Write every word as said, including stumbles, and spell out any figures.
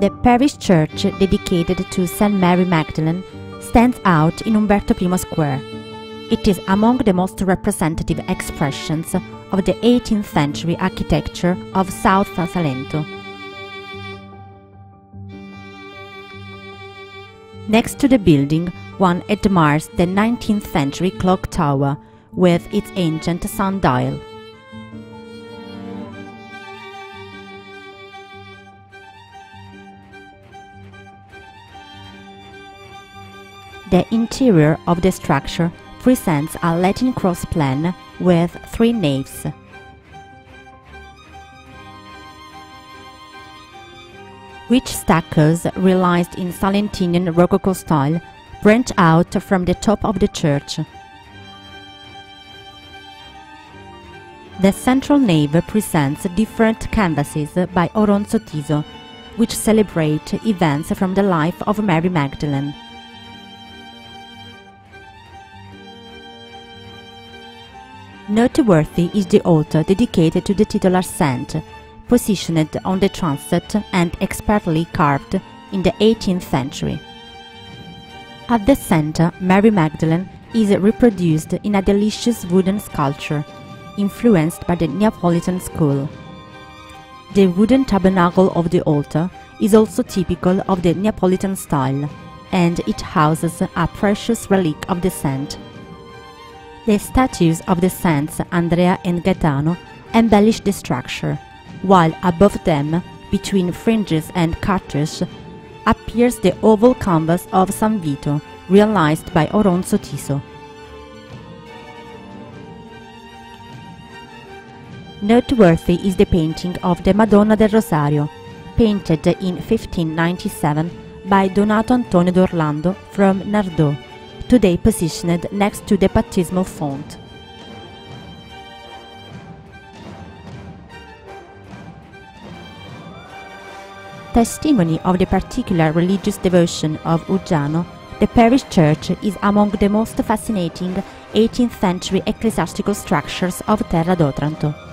The parish church dedicated to St Mary Magdalene stands out in Umberto the First Square. It is among the most representative expressions of the eighteenth century architecture of South Salento. Next to the building, one admires the nineteenth century clock tower with its ancient sundial. The interior of the structure presents a Latin cross plan with three naves. Rich staccatos realized in Salentinian Rococo style branch out from the top of the church. The central nave presents different canvases by Oronzio Tiso, which celebrate events from the life of Mary Magdalene. Noteworthy is the altar dedicated to the titular saint, positioned on the transept and expertly carved in the eighteenth century. At the center, Mary Magdalene is reproduced in a delicious wooden sculpture, influenced by the Neapolitan school. The wooden tabernacle of the altar is also typical of the Neapolitan style, and it houses a precious relic of the saint. The statues of the saints Andrea and Gaetano embellish the structure, while above them, between fringes and cartridges, appears the oval canvas of San Vito, realized by Oronzio Tiso. Noteworthy is the painting of the Madonna del Rosario, painted in fifteen ninety-seven by Donato Antonio d'Orlando from Nardò, today positioned next to the baptismal font. Testimony of the particular religious devotion of Uggiano, the parish church is among the most fascinating eighteenth century ecclesiastical structures of Terra d'Otranto.